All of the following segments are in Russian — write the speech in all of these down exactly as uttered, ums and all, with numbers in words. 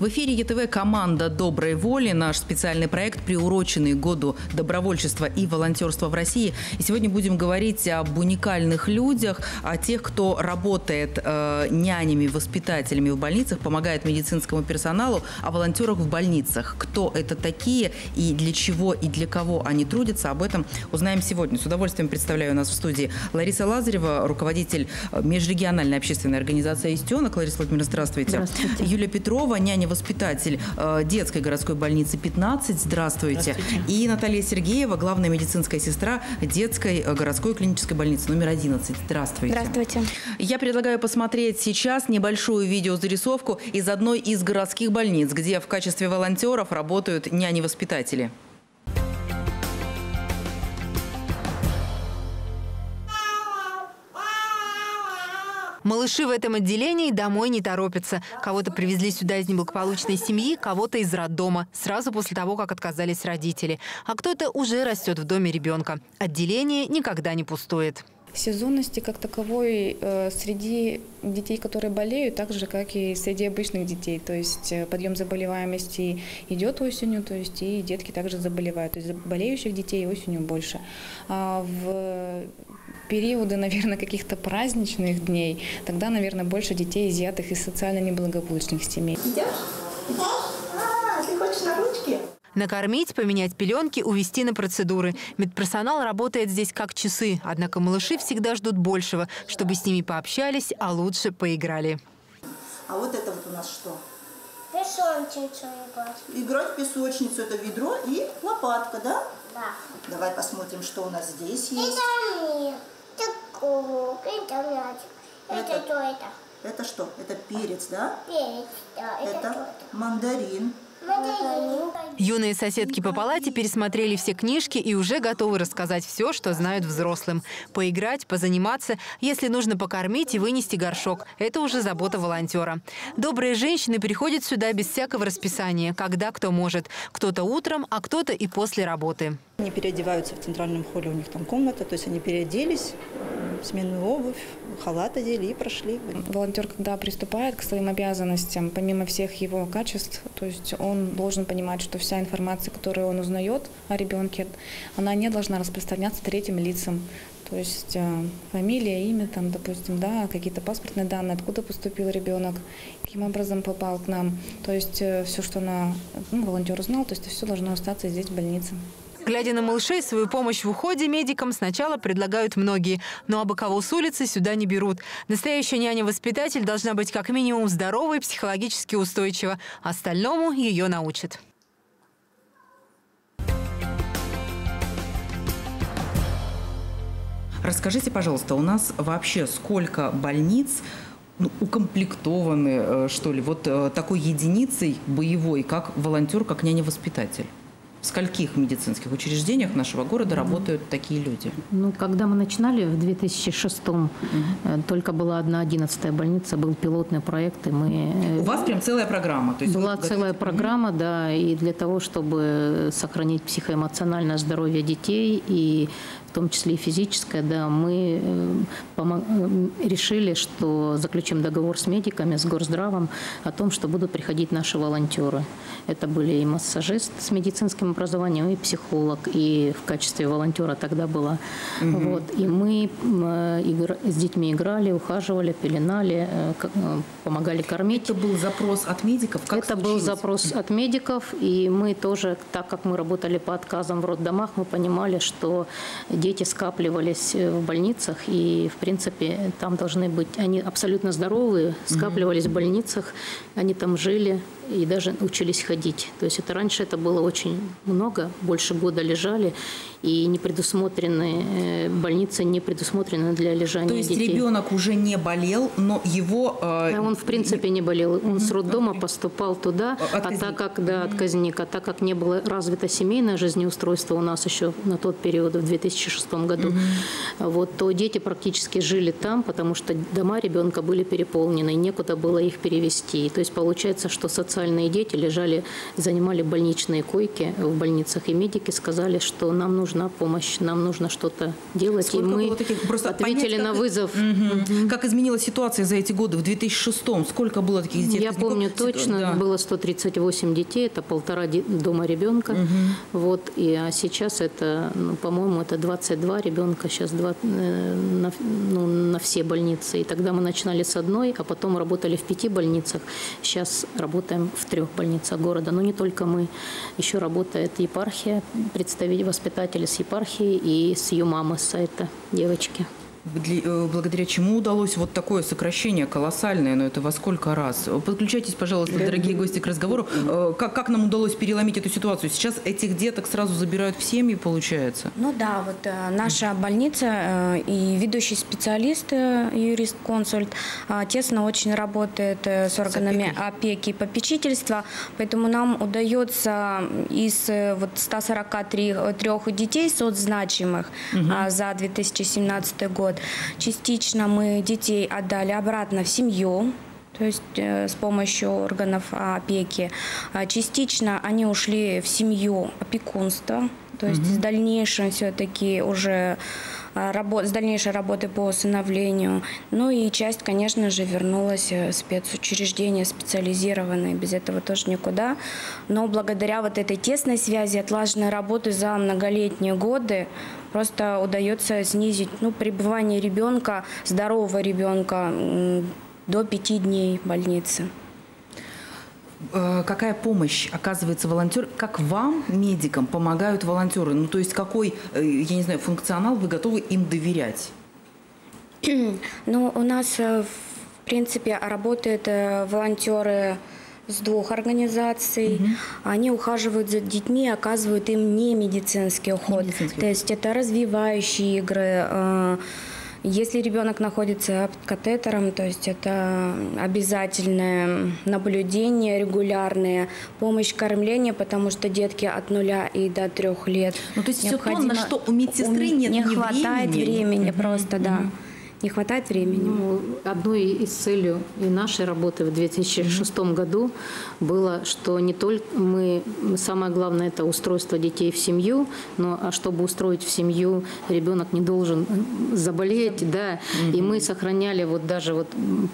В эфире ЕТВ команда «Доброй воли», наш специальный проект, приуроченный году добровольчества и волонтерства в России. И сегодня будем говорить об уникальных людях, о тех, кто работает э, нянями, воспитателями в больницах, помогает медицинскому персоналу, о волонтерах в больницах. Кто это такие и для чего и для кого они трудятся, об этом узнаем сегодня. С удовольствием представляю у нас в студии Лариса Лазарева, руководитель межрегиональной общественной организации «Аистенок». Лариса Владимировна, здравствуйте. Здравствуйте. Юлия Петрова, няня-воспитатель э, детской городской больницы пятнадцать. Здравствуйте. Здравствуйте. И Наталья Сергеева, главная медицинская сестра детской э, городской клинической больницы номер одиннадцать. Здравствуйте. Здравствуйте. Я предлагаю посмотреть сейчас небольшую видеозарисовку из одной из городских больниц, где в качестве волонтеров работают няни-воспитатели. Малыши в этом отделении домой не торопятся. Кого-то привезли сюда из неблагополучной семьи, кого-то из роддома, сразу после того, как отказались родители. А кто-то уже растет в доме ребенка. Отделение никогда не пустует. Сезонности как таковой среди детей, которые болеют, так же, как и среди обычных детей. То есть подъем заболеваемости идет осенью, то есть и детки также заболевают. То есть болеющих детей осенью больше. А в периоды, наверное, каких-то праздничных дней, тогда, наверное, больше детей, изъятых из социально неблагополучных семей. Идешь? Идешь? А, ты хочешь на ручки? Накормить, поменять пеленки, увезти на процедуры. Медперсонал работает здесь как часы, однако малыши всегда ждут большего, чтобы с ними пообщались, а лучше поиграли. А вот это вот у нас что? Песочницу играть. Играть в песочницу – это ведро и лопатка, да? Да. Давай посмотрим, что у нас здесь есть. Это мир, это круг, это мячик, это, это то, это. Это что? Это перец, да? Перец, да. Это, это, это. мандарин. Юные соседки по палате пересмотрели все книжки и уже готовы рассказать все, что знают взрослым. Поиграть, позаниматься, если нужно покормить и вынести горшок. Это уже забота волонтера. Добрые женщины приходят сюда без всякого расписания, когда кто может. Кто-то утром, а кто-то и после работы. Они переодеваются в центральном холле, у них там комната, то есть они переоделись, сменную обувь, халат одели и прошли. Волонтер, когда приступает к своим обязанностям, помимо всех его качеств, то есть он должен понимать, что вся информация, которую он узнает о ребенке, она не должна распространяться третьим лицам. То есть фамилия, имя, там, допустим, да, какие-то паспортные данные, откуда поступил ребенок, каким образом попал к нам. То есть все, что она, ну, волонтер узнал, то есть все должно остаться здесь, в больнице. Глядя на малышей, свою помощь в уходе медикам сначала предлагают многие. Ну а боковую с улицы сюда не берут. Настоящая няня-воспитатель должна быть как минимум здоровой и психологически устойчива. Остальному ее научат. Расскажите, пожалуйста, у нас вообще сколько больниц, ну, укомплектованы, что ли, вот такой единицей боевой, как волонтер, как няня-воспитатель? В скольких медицинских учреждениях нашего города работают такие люди? Ну, когда мы начинали в две тысячи шестом, только была одна одиннадцатая больница, был пилотный проект, и мы... У вас прям целая программа? То есть была готовите... целая программа, да, и для того, чтобы сохранить психоэмоциональное здоровье детей, и в том числе и физическое, да, мы помог... решили, что заключим договор с медиками, с Горздравом, о том, что будут приходить наши волонтеры. Это были и массажист с медицинским образованием, и психолог, и в качестве волонтера тогда была. Угу. Вот, и мы игр... с детьми играли, ухаживали, пеленали, помогали кормить. Это был запрос от медиков? Как Это случилось? был запрос от медиков, и мы тоже, так как мы работали по отказам в роддомах, мы понимали, что дети скапливались в больницах, и в принципе там должны быть, они абсолютно здоровые, скапливались в больницах, они там жили и даже учились ходить. То есть это раньше это было очень много, больше года лежали, и не предусмотрены, больницы не предусмотрены для лежания детей. То есть ребенок уже не болел, но его... Э... Да, он в принципе не болел. Он mm-hmm. с роддома поступал туда, отказник. а так как, да, отказник, а так как не было развито семейное жизнеустройство у нас еще на тот период, в две тысячи шестом году, mm-hmm. вот, то дети практически жили там, потому что дома ребенка были переполнены, некуда было их перевести. То есть получается, что социально социальные дети лежали, занимали больничные койки в больницах, и медики сказали, что нам нужна помощь, нам нужно что-то делать. Сколько и мы таких? Просто ответили понять, на вызов. Угу. Как изменилась ситуация за эти годы? В две тысячи шестом сколько было таких детей? Я помню точно, да. Было сто тридцать восемь детей, это полтора дома ребенка. Угу. Вот, и, а сейчас это, ну, по-моему, это двадцать два ребенка, сейчас двадцать, э, на, ну, на все больницы. И тогда мы начинали с одной, а потом работали в пяти больницах. Сейчас работаем в трех больницах города. Но не только мы. Еще работает епархия, представители, воспитатели с епархии и с ее мамы с сайта девочки. Благодаря чему удалось вот такое сокращение колоссальное, но это во сколько раз? Подключайтесь, пожалуйста, дорогие гости, к разговору. Как, как нам удалось переломить эту ситуацию? Сейчас этих деток сразу забирают в семьи, получается? Ну да, вот наша больница и ведущий специалист, юрист-консульт, тесно очень работает с органами опеки и попечительства, поэтому нам удается из вот ста сорока трёх детей соцзначимых, угу, за две тысячи семнадцатый год, частично мы детей отдали обратно в семью, то есть э, с помощью органов опеки. Частично они ушли в семью опекунства, то есть mm-hmm. с дальнейшим все-таки уже работ, с дальнейшей работы по усыновлению. Ну и часть, конечно же, вернулась в спецучреждения специализированные, без этого тоже никуда. Но благодаря вот этой тесной связи, отлаженной работы за многолетние годы, просто удается снизить, ну, пребывание ребенка, здорового ребенка, до пяти дней больницы. Какая помощь оказывается волонтер? Как вам, медикам, помогают волонтеры? Ну, то есть какой, я не знаю, функционал вы готовы им доверять? Ну, у нас, в принципе, работают волонтеры с двух организаций. Угу. Они ухаживают за детьми, оказывают им не медицинский уход. Не медицинский. То есть это развивающие игры. Если ребенок находится под катетером, то есть это обязательное наблюдение, регулярная помощь, кормление, потому что детки от нуля и до трех лет. Ну, то есть все то, на что у медсестры у, нет не хватает времени, времени угу, просто, угу. да. Не хватает времени. Ну, одной из целей и нашей работы в две тысячи шестом mm-hmm. году было, что не только мы, самое главное, это устройство детей в семью, но а чтобы устроить в семью, ребенок не должен заболеть, mm-hmm. да. Mm-hmm. И мы сохраняли вот даже вот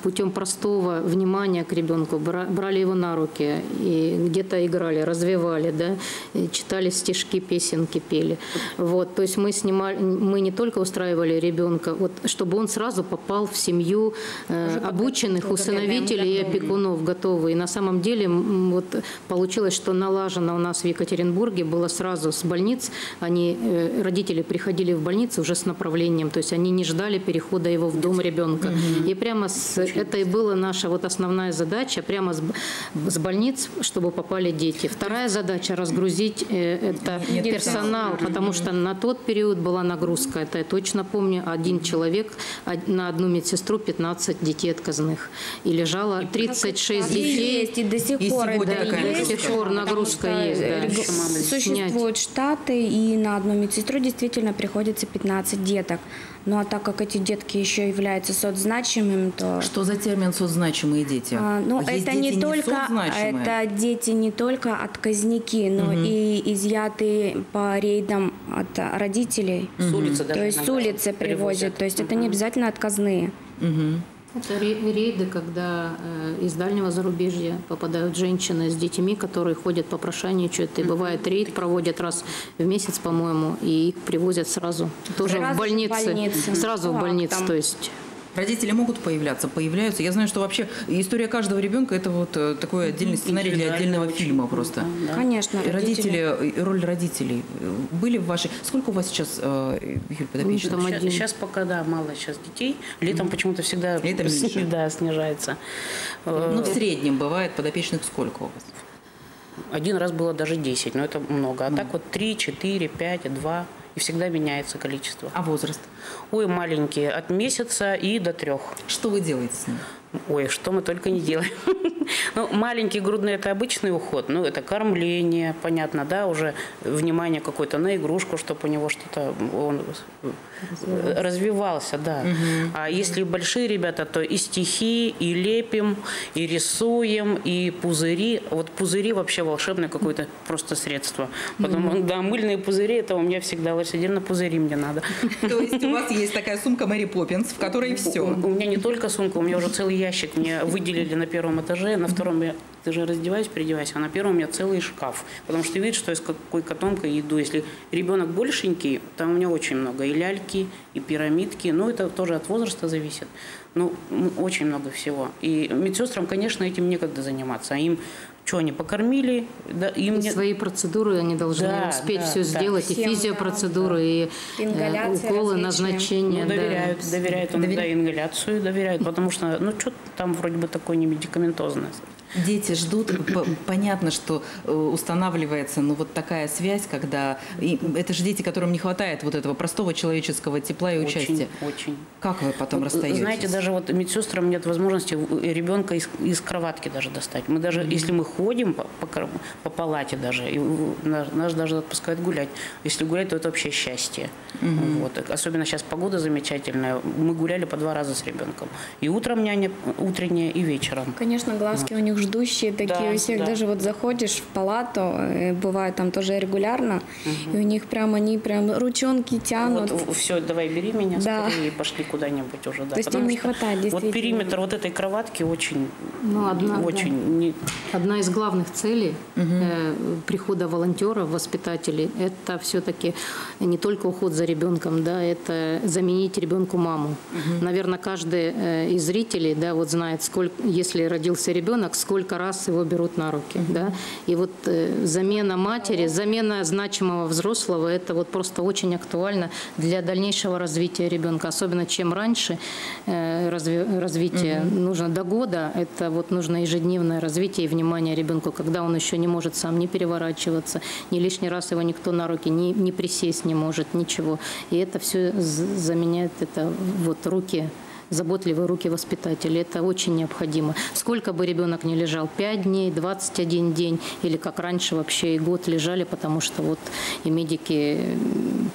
путем простого внимания к ребенку, брали его на руки и где-то играли, развивали, да, и читали стишки, песенки пели. Вот, то есть мы снимали, мы не только устраивали ребенка, вот, чтобы он сразу попал в семью э, обученных усыновителей и опекунов, готовы. И на самом деле вот, получилось, что налажено у нас в Екатеринбурге было сразу с больниц. Они, э, родители приходили в больницу уже с направлением, то есть они не ждали перехода его в дом ребенка. Угу. И прямо с, это и была наша вот основная задача, прямо с, с больниц, чтобы попали дети. Вторая задача – разгрузить э, это нет, персонал, нет, потому нет. что на тот период была нагрузка, это я точно помню, один человек на одну медсестру пятнадцать детей отказных. И лежало тридцать шесть и детей. Есть, и до сих и пор это есть. До сих пор нагрузка есть. Да. Существуют штаты, и на одну медсестру действительно приходится пятнадцать деток. Ну а так как эти детки еще являются соцзначимыми, то... Что за термин «соцзначимые дети»? А, ну, это, дети не только, это дети не только отказники, но угу. и изъятые по рейдам от родителей. С улицы, угу. даже, то есть с улицы привозят. привозят. То есть угу. это не обязательно отказные. Угу. Это рейды, когда из дальнего зарубежья попадают женщины с детьми, которые ходят по попрошайничают. И бывает рейд, проводят раз в месяц, по-моему, и их привозят сразу. Тоже сразу в больнице. Сразу в больницу, то есть... Родители могут появляться, появляются. Я знаю, что вообще история каждого ребенка – это вот такой отдельный сценарий для отдельного фильма просто. Да. Конечно. Родители, роль родителей были в вашей… Сколько у вас сейчас, Юль Подопечная? Сейчас, сейчас пока, да, мало сейчас детей. Летом mm-hmm. почему-то всегда Летом да, снижается. Ну, в среднем бывает подопечных сколько у вас? Один раз было даже десять, но это много. А mm-hmm. так вот три, четыре, пять, два… И всегда меняется количество. А возраст? Ой, маленькие, от месяца и до трех. Что вы делаете с ним? Ой, что мы только не делаем. Ну, маленькие грудные – это обычный уход, ну, это кормление, понятно, да, уже внимание какое-то на игрушку, чтобы у него что-то, он развивался, развивался да. Угу. А если большие ребята, то и стихи, и лепим, и рисуем, и пузыри. Вот пузыри вообще волшебное какое-то просто средство. Потом, угу. да, мыльные пузыри, это у меня всегда лошадино пузыри мне надо. То есть у вас есть такая сумка Мэри Поппинс, в которой все? У меня не только сумка, у меня уже целый ящик мне выделили на первом этаже, на втором я даже раздеваюсь, переодеваюсь, а на первом у меня целый шкаф, потому что видишь, что я с какой котомкой иду. Если ребенок большенький, там у меня очень много и ляльки, и пирамидки, ну это тоже от возраста зависит, ну очень много всего. И медсестрам, конечно, этим некогда заниматься, а им что, они покормили? Да, им не... Свои процедуры они должны да, успеть да, все да. сделать, и физиопроцедуры, да, и э, уколы, назначения. Ну, доверяют, да. доверяют, он, Довер... да, ингаляцию доверяют, потому что, ну, что там вроде бы такое не медикаментозное. Дети ждут, понятно, что устанавливается, ну, вот такая связь, когда, и это же дети, которым не хватает вот этого простого человеческого тепла и участия. Очень, очень. Как вы потом вот, расстаетесь? Знаете, даже вот медсестрам нет возможности ребенка из, из кроватки даже достать. Мы даже, mm-hmm. если мы ходим по, по, по палате даже, и нас, нас даже отпускают гулять. Если гулять, то это вообще счастье. Mm-hmm. Вот. Особенно сейчас погода замечательная. Мы гуляли по два раза с ребенком. И утром няня, утренняя, и вечером. Конечно, глазки вот. У них ждущие такие, да, у всех да. даже вот заходишь в палату, бывает там тоже регулярно, угу. и у них прям они прям ручонки тянут. Вот, все, давай бери меня, да. скорее, и пошли куда-нибудь уже. Да, то есть им не хватает, действительно. Вот периметр вот этой кроватки очень... Ну, одна, очень да. не... одна из главных целей угу. э, прихода волонтеров, воспитателей, это все-таки не только уход за ребенком, да, это заменить ребенку маму. Угу. Наверное, каждый э, из зрителей, да, вот знает, сколько, если родился ребенок, сколько раз его берут на руки, да? И вот э, замена матери, замена значимого взрослого, это вот просто очень актуально для дальнейшего развития ребенка, особенно чем раньше э, разви, развитие угу. нужно до года, это вот нужно ежедневное развитие и внимание ребенку, когда он еще не может сам не переворачиваться, не лишний раз его никто на руки не, не присесть не может, ничего. И это все заменяет это вот руки. Заботливые руки воспитателей. Это очень необходимо. Сколько бы ребенок ни лежал, пять дней, двадцать один день, или как раньше вообще и год лежали, потому что вот и медики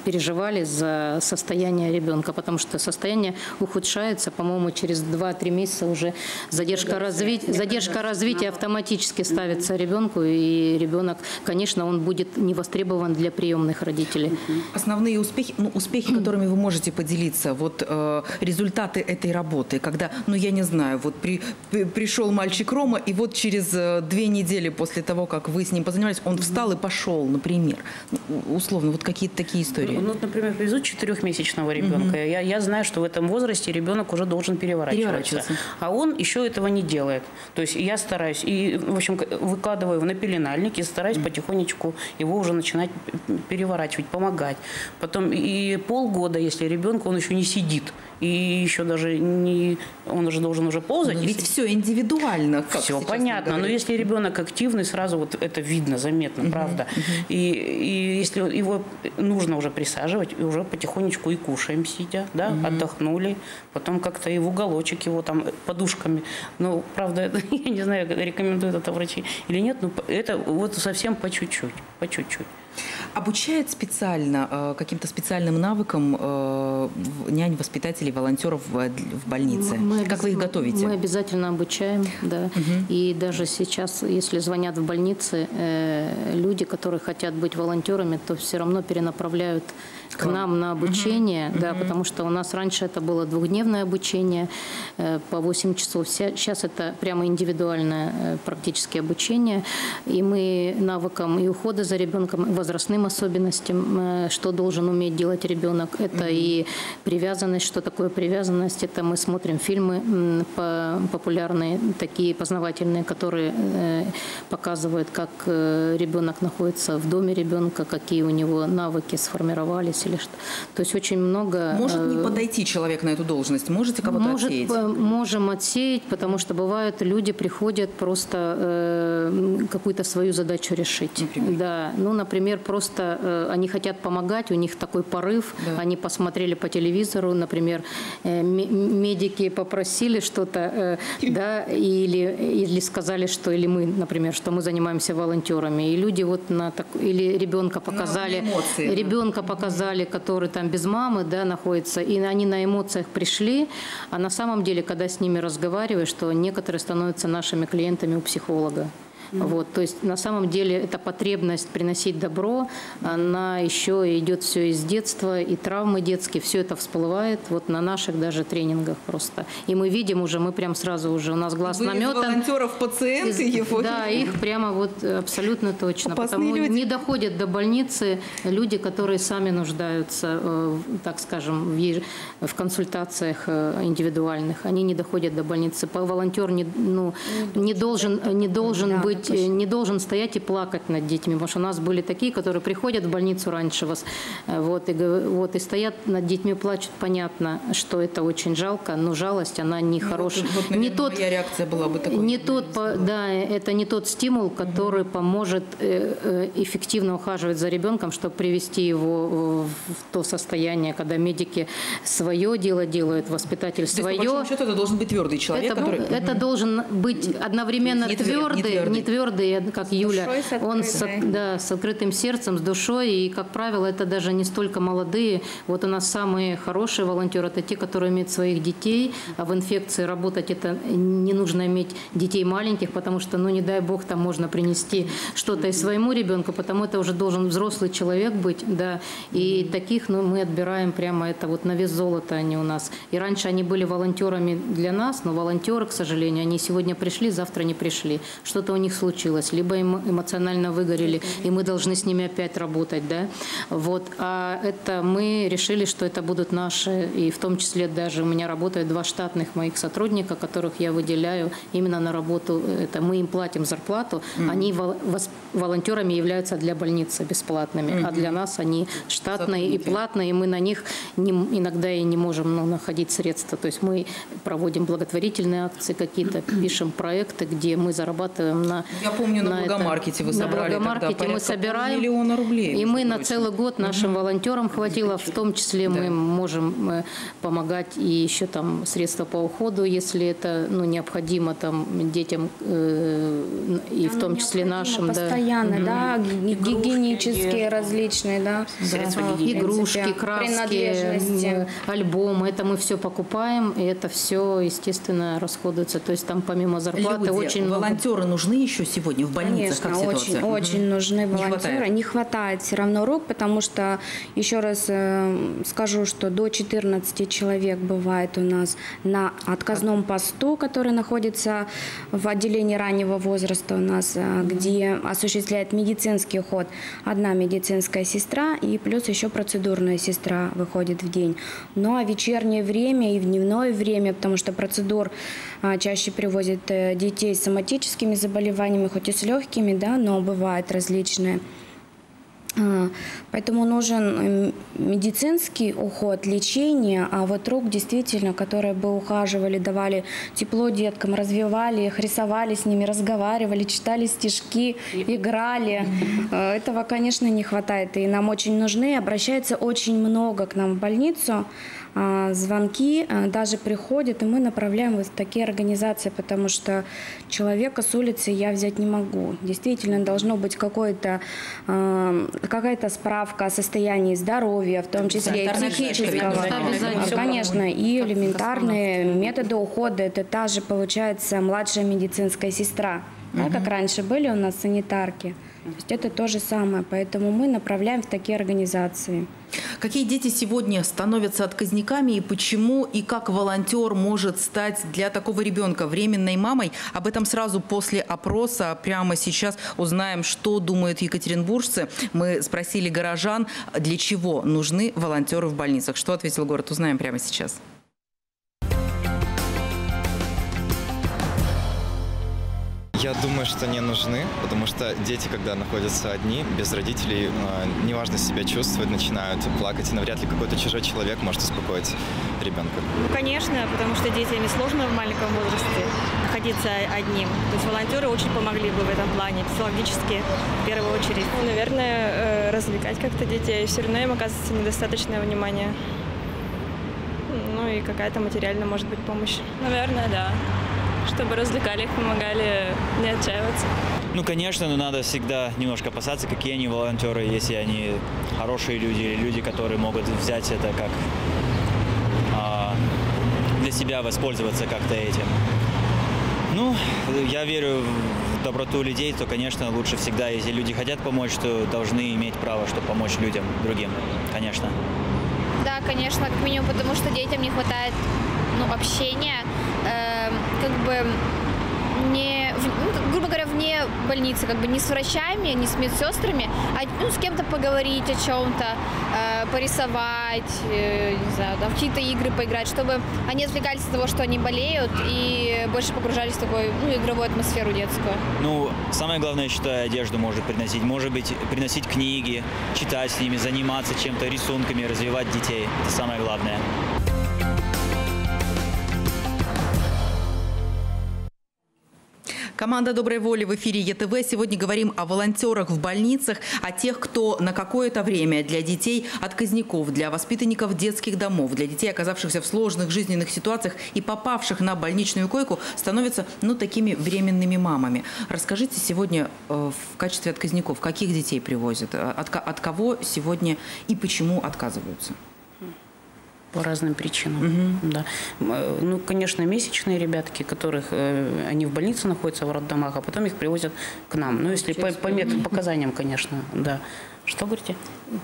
переживали за состояние ребенка, потому что состояние ухудшается, по-моему, через два-три месяца уже задержка, разви... задержка развития автоматически ставится ребенку, и ребенок, конечно, он будет не востребован для приемных родителей. Основные успехи, ну, успехи, которыми вы можете поделиться, вот э, результаты этого этой работы, когда, ну я не знаю, вот при, при, пришел мальчик Рома, и вот через две недели после того, как вы с ним позанимались, он встал и пошел, например. Условно, вот какие-то такие истории. Ну, вот, например, везут четырехмесячного ребенка. Mm-hmm. я, я знаю, что в этом возрасте ребенок уже должен переворачиваться. переворачиваться. А он еще этого не делает. То есть я стараюсь, и, в общем, выкладываю его на пеленальник и стараюсь mm-hmm. потихонечку его уже начинать переворачивать, помогать. Потом и полгода, если ребенка, он еще не сидит. И еще даже не... Он уже должен уже ползать. Но ведь если... все индивидуально. Как все понятно. Говорить. Но если ребенок активный, сразу вот это видно, заметно, угу, правда. Угу. И, и если его нужно уже присаживать, и уже потихонечку и кушаем сидя, да, угу. отдохнули. Потом как-то и в уголочек его там подушками. Ну, правда, это, я не знаю, рекомендуют это врачи или нет, но это вот совсем по чуть-чуть. По чуть-чуть. Обучает специально каким-то специальным навыкам нянь, воспитателей, волонтеров в больнице? Мы как вы их готовите? Мы обязательно обучаем, да. Угу. И даже сейчас, если звонят в больницы люди, которые хотят быть волонтерами, то все равно перенаправляют к нам на обучение, угу. да, угу. потому что у нас раньше это было двухдневное обучение по восемь часов. Сейчас это прямо индивидуальное практически обучение. И мы навыкам и ухода за ребенком, возрастным особенностям, что должен уметь делать ребенок. Это mm-hmm. и привязанность, что такое привязанность. Это мы смотрим фильмы популярные, такие познавательные, которые показывают, как ребенок находится в доме ребенка, какие у него навыки сформировались или что. То есть очень много... Может не подойти человек на эту должность? Можете кого-то Может, отсеять? Можем отсеять, потому что бывают люди приходят просто какую-то свою задачу решить. Например? Да. Ну, например, например, просто э, они хотят помогать, у них такой порыв, да. Они посмотрели по телевизору, например, э, медики попросили что-то, э, да, или, или сказали, что, или мы, например, что мы занимаемся волонтерами, и люди вот на так, или ребенка показали, эмоции, ребенка да. показали, который там без мамы, да, находится, и они на эмоциях пришли, а на самом деле, когда с ними разговариваешь, что некоторые становятся нашими клиентами у психолога. Mm-hmm. Вот, то есть на самом деле эта потребность приносить добро, она еще идет все из детства, и травмы детские, все это всплывает вот на наших даже тренингах просто. И мы видим уже, мы прям сразу уже, у нас глаз наметан. Из волонтеров пациенты его. Да, их прямо вот абсолютно точно. Потому не доходят до больницы люди, которые сами нуждаются, так скажем, в, в консультациях индивидуальных. Они не доходят до больницы. Волонтер не, ну, не должен, не должен быть не должен стоять и плакать над детьми, потому что у нас были такие, которые приходят в больницу раньше вас, вот, и, вот, и стоят над детьми, плачут, понятно, что это очень жалко, но жалость, она не ну, хорошая. Вот, вот, не тот, моя реакция была бы такой. Не тот, по, да, это не тот стимул, который угу. поможет эффективно ухаживать за ребенком, чтобы привести его в то состояние, когда медики свое дело делают, воспитатель свое. То есть, по большому счету, это должен быть твердый человек, это, который... Это угу. должен быть одновременно не твердый, не твердый. Твердый, как с Юля, душой, с он с, да, с открытым сердцем, с душой, и, как правило, это даже не столько молодые. Вот у нас самые хорошие волонтеры – это те, которые имеют своих детей, а в инфекции работать это не нужно иметь детей маленьких, потому что, ну, не дай бог, там можно принести что-то и своему ребенку, потому это уже должен взрослый человек быть, да, и таких, ну, мы отбираем прямо это вот на вес золота они у нас. И раньше они были волонтерами для нас, но волонтеры, к сожалению, они сегодня пришли, завтра не пришли. Что-то у них случилось, либо эмоционально выгорели, и мы должны с ними опять работать, да, вот, а это мы решили, что это будут наши, и в том числе даже у меня работают два штатных моих сотрудника, которых я выделяю именно на работу, это мы им платим зарплату, mm-hmm. они волонтерами являются для больницы бесплатными, mm-hmm. а для нас они штатные Сотрудники. И платные, и мы на них не, иногда и не можем, ну, находить средства, то есть мы проводим благотворительные акции какие-то, пишем проекты, где мы зарабатываем на... Я помню, на, на Благомаркете вы собрали на тогда порядка мы собираем, миллиона рублей. И мы на целый год нашим волонтерам хватило, в том числе да. мы можем помогать и еще там средства по уходу, если это, ну, необходимо там детям э, и Оно в том числе нашим. Постоянно, да, да игрушки, гигиенические различные, да. Средства да. Гигиены. Игрушки, краски, альбомы, это мы все покупаем, и это все, естественно, расходуется. То есть там помимо зарплаты Люди, очень много... волонтеры нужны еще сегодня в больницах? Конечно, как очень, mm-hmm. очень нужны волонтеры. Не хватает. Не хватает все равно рук, потому что, еще раз э, скажу, что до четырнадцати человек бывает у нас на отказном посту, который находится в отделении раннего возраста у нас, mm-hmm. где осуществляет медицинский уход одна медицинская сестра и плюс еще процедурная сестра выходит в день. Ну а вечернее время и в дневное время, потому что процедур э, чаще привозят э, детей с соматическими заболеваниями, хоть и с легкими, да, но бывают различные. Поэтому нужен медицинский уход, лечение, а вот рук действительно, которые бы ухаживали, давали тепло деткам, развивали их, рисовали с ними, разговаривали, читали стишки, играли. Этого, конечно, не хватает, и нам очень нужны. Обращается очень много к нам в больницу. Звонки даже приходят, и мы направляем вот в такие организации, потому что человека с улицы я взять не могу. Действительно, должно быть какое-то, какая-то справка о состоянии здоровья, в том числе и психического. Конечно, и элементарные методы ухода. Это та же, получается, младшая медицинская сестра, да, как раньше были у нас санитарки. То есть это то же самое, поэтому мы направляем в такие организации. Какие дети сегодня становятся отказниками и почему, и как волонтер может стать для такого ребенка временной мамой? Об этом сразу после опроса, прямо сейчас узнаем, что думают екатеринбуржцы. Мы спросили горожан, для чего нужны волонтеры в больницах. Что ответил город, узнаем прямо сейчас. Я думаю, что не нужны, потому что дети, когда находятся одни, без родителей, неважно себя чувствуют, начинают плакать, и навряд ли какой-то чужой человек может успокоить ребенка. Ну, конечно, потому что детям сложно в маленьком возрасте. находиться одним. То есть волонтеры очень помогли бы в этом плане, психологически в первую очередь. Ну, наверное, развлекать как-то детей. Все равно им оказывается недостаточное внимание. Ну и какая-то материальная, может быть, помощь. Наверное, да. Чтобы развлекали их, помогали, не отчаиваться. Ну, конечно, но надо всегда немножко опасаться, какие они волонтеры, если они хорошие люди, люди, которые могут взять это как а, для себя, воспользоваться как-то этим. Ну, я верю в доброту людей, то, конечно, лучше всегда, если люди хотят помочь, то должны иметь право, чтобы помочь людям, другим, конечно. Да, конечно, как минимум, потому что детям не хватает ну, общения, э, как бы... Не, ну, грубо говоря, вне больницы, как бы не с врачами, не с медсестрами, а ну, с кем-то поговорить о чем-то, э, порисовать, э, не знаю, да, в какие-то игры поиграть, чтобы они отвлекались от того, что они болеют, и больше погружались в такую ну, игровую атмосферу детскую. Ну, самое главное, я считаю, одежду может приносить. Может быть, приносить книги, читать с ними, заниматься чем-то, рисунками, развивать детей. Это самое главное. Команда «Доброй воли» в эфире Е Т В. Сегодня говорим о волонтерах в больницах, о тех, кто на какое-то время для детей, отказников, для воспитанников детских домов, для детей, оказавшихся в сложных жизненных ситуациях и попавших на больничную койку, становятся ну, такими временными мамами. Расскажите сегодня в качестве отказников, каких детей привозят, от, от кого сегодня и почему отказываются? По разным причинам. Угу. Да. Ну, конечно, месячные ребятки, которых э, они в больнице находятся, в роддомах, а потом их привозят к нам. Ну, если по, по методам, показаниям, конечно, да. Что говорите?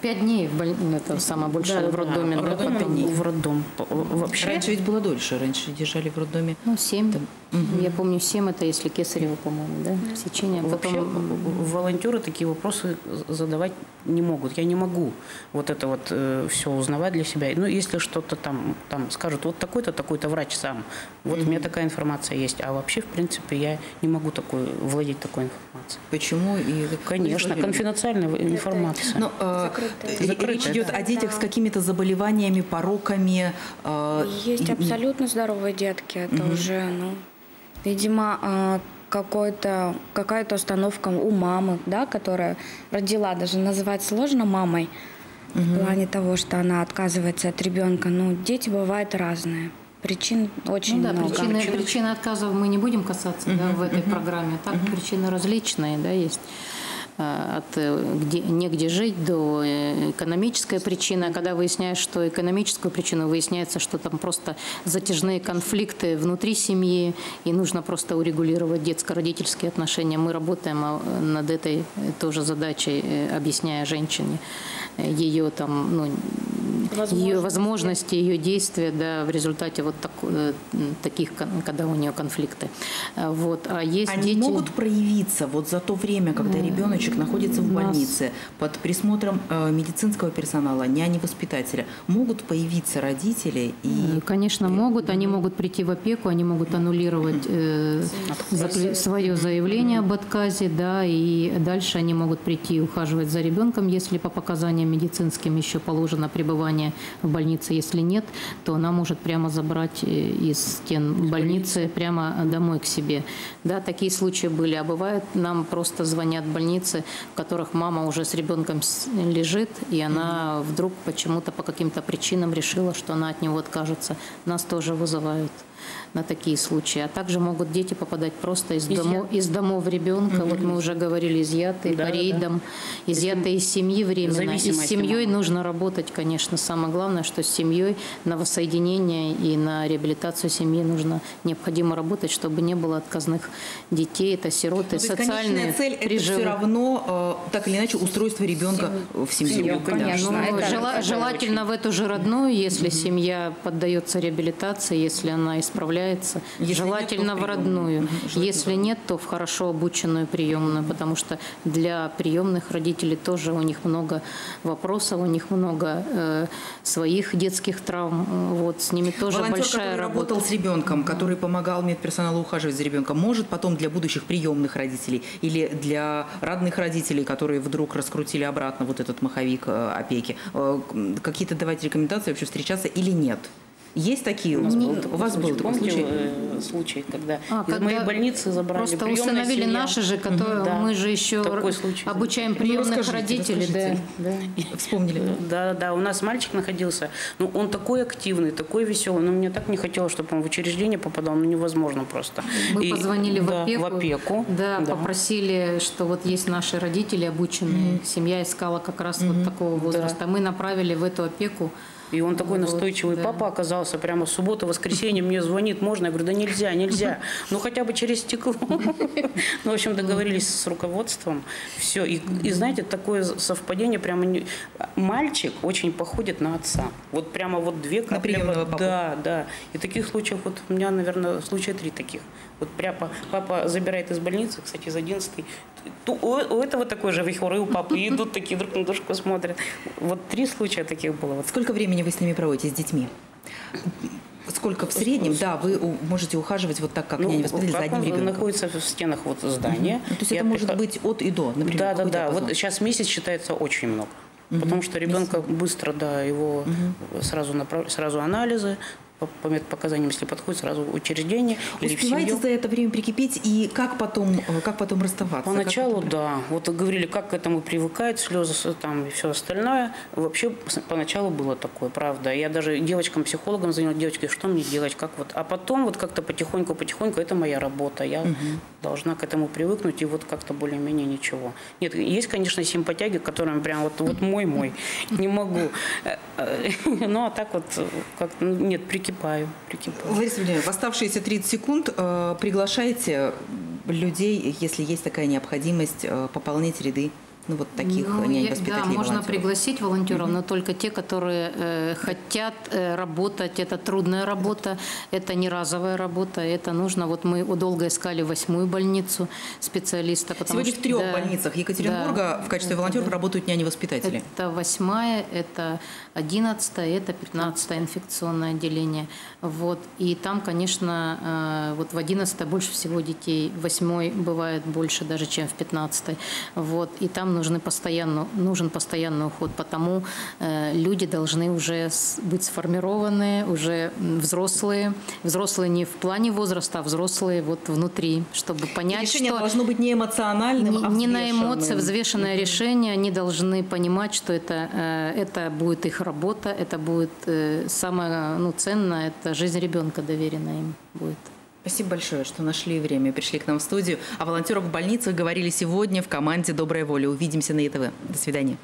Пять дней в больнице, это самое большое, да, в роддоме. Да, роддоме потом дней. В роддом. Вообще. Раньше ведь было дольше, раньше держали в роддоме. Ну, семь. Угу. Я помню, семь это если кесарево, по-моему, да, да. Сечение. Потом... Вообще, волонтеры такие вопросы задавать не могут. Я не могу вот это вот э, все узнавать для себя. Ну, если что-то там, там скажут, вот такой-то, такой-то врач сам. Вот угу. У меня такая информация есть. А вообще, в принципе, я не могу такой, владеть такой информацией. Почему? И... Конечно, конфиденциальная информация. Но, э, закрытые, речь да, идет да, о детях да. с какими-то заболеваниями, пороками. Э, Есть и... абсолютно здоровые детки. Это угу. уже, ну, видимо, какой-то, какая-то установка у мамы, да, которая родила, даже называть сложно мамой, угу. в плане того, что она отказывается от ребенка. Ну, дети бывают разные. Причин очень ну, да, много. Причины, причины... причины отказов мы не будем касаться угу. да, в этой угу. программе. Так угу. причины различные, да, есть. От где, негде жить до экономическая причина. Когда выясняешь, что экономическую причину, выясняется, что там просто затяжные конфликты внутри семьи, и нужно просто урегулировать детско-родительские отношения. Мы работаем над этой тоже задачей, объясняя женщине ее, там, ну, возможности. ее возможности, ее действия да, в результате вот так, таких, когда у нее конфликты. Вот. А есть Они дети... могут проявиться вот за то время, когда ребеночек находится в больнице под присмотром э, медицинского персонала, няни-воспитателя. Могут появиться родители? И... Конечно, могут. Они могут прийти в опеку, они могут аннулировать э, свое заявление об отказе, да, и дальше они могут прийти ухаживать за ребенком, если по показаниям медицинским еще положено пребывание в больнице. Если нет, то она может прямо забрать из стен больницы прямо домой к себе. Да, такие случаи были. А бывает, нам просто звонят больницы, в которых мама уже с ребенком лежит, и она вдруг почему-то по каким-то причинам решила, что она от него откажется. Нас тоже вызывают на такие случаи. А также могут дети попадать просто из, домо, из домов ребенка. Mm-hmm. Вот мы уже говорили, изъятые да, по рейдам, да. изъятые из семьи временно. И с семьей мама. нужно работать, конечно. Самое главное, что с семьей на воссоединение и на реабилитацию семьи нужно, необходимо работать, чтобы не было отказных детей. Это сироты, ну, социальные цель приживы. Это все равно, э, так или иначе, устройство ребенка в семью. Конечно. Да. Ну, это, жел, это желательно очень... в эту же родную, если mm-hmm. семья поддается реабилитации, если она исправляется, если желательно нет, в родную. Угу, желательно. Если нет, то в хорошо обученную приемную, угу. потому что для приемных родителей тоже у них много вопросов, у них много э, своих детских травм. Вот, с ними тоже волонтер, большая работа. Волонтер, который работал с ребенком, который помогал медперсоналу ухаживать за ребенком, может потом для будущих приемных родителей или для родных родителей, которые вдруг раскрутили обратно вот этот маховик опеки, какие-то давать рекомендации, вообще встречаться или нет? Есть такие у вас? Не, был, у вас был такой случай? случай, когда а, из моей больницы забрали просто установили семья. наши же, которые да, мы же еще обучаем приемных родителей. Да, да. Вспомнили. Да, да, у нас мальчик находился, ну, он такой активный, такой веселый, но мне так не хотелось, чтобы он в учреждение попадал, ну, невозможно просто. Мы И, позвонили да, в опеку, в опеку да, да. попросили, что вот есть наши родители обученные, mm-hmm. семья искала как раз mm-hmm. вот такого возраста, да. мы направили в эту опеку. И он такой вот, настойчивый. Да. Папа оказался прямо в субботу, воскресенье мне звонит, можно? Я говорю, да нельзя, нельзя. Ну, хотя бы через стекло. Ну, в общем, договорились с руководством. Все. И, знаете, такое совпадение прямо... Мальчик очень походит на отца. Вот прямо вот две капли. На приемного папу. Да, да. И таких случаев, вот у меня, наверное, случая три таких. Вот прямо папа забирает из больницы, кстати, из одиннадцатой. У этого такой же вихор, и у папы. И идут такие, друг на дружку смотрят. Вот три случая таких было. Сколько времени вы с ними проводите, с детьми? Сколько в среднем, да, вы можете ухаживать вот так, как ну, няня воспитатель за одним ребенком? Находится в стенах вот здания. Ну, то есть это может приход... быть от и до, например? Да, да, да. Вот сейчас месяц считается очень много. Угу. Потому что ребенка месяц. быстро, да, его угу. сразу, направ... сразу анализы, по медпоказаниям, если подходит, сразу в учреждение. Успеваете за это время прикипеть, и как потом, как потом расставаться? Поначалу, потом... да. Вот говорили, как к этому привыкают, слезы там и все остальное. Вообще, поначалу было такое, правда. Я даже девочкам-психологам занималась, девочки, что мне делать, как вот. А потом вот как-то потихоньку-потихоньку, это моя работа, я угу. должна к этому привыкнуть, и вот как-то более-менее ничего. Нет, есть, конечно, симпатяги, которым прям вот мой-мой, вот не могу. Ну, а так вот, как-то, нет, прикипеть. Прикипаю, прикипаю. Лариса Владимировна, в оставшиеся тридцать секунд э, приглашайте людей, если есть такая необходимость, э, пополнять ряды. Ну, вот таких ну, нянь, воспитателей, да, можно волонтеров. пригласить волонтеров, mm-hmm. но только те, которые э, хотят э, работать. Это трудная работа, это не разовая работа, это нужно. Вот мы долго искали восьмую больницу специалиста. Сегодня что, в трех да, больницах Екатеринбурга да, в качестве волонтеров да, работают няни-воспитатели. Это восьмая, это одиннадцатая, это пятнадцатое инфекционное отделение. Вот. И там, конечно, э, вот в одиннадцатой больше всего детей, в восьмой бывает больше даже, чем в пятнадцатой. Вот. И там нужен постоянный, нужен постоянный уход, потому э, люди должны уже с, быть сформированы, уже взрослые. Взрослые не в плане возраста, а взрослые вот внутри, чтобы понять, решение что… Решение должно быть не эмоциональным, не, а взвешенным. Не на эмоции, взвешенное mm-hmm. решение. Они должны понимать, что это, э, это будет их работа, это будет э, самое ну, ценное, это жизнь ребенка доверенная им будет. Спасибо большое, что нашли время и пришли к нам в студию. О волонтерах в больницах говорили сегодня в команде «Добрая воля». Увидимся на Е Т В. До свидания.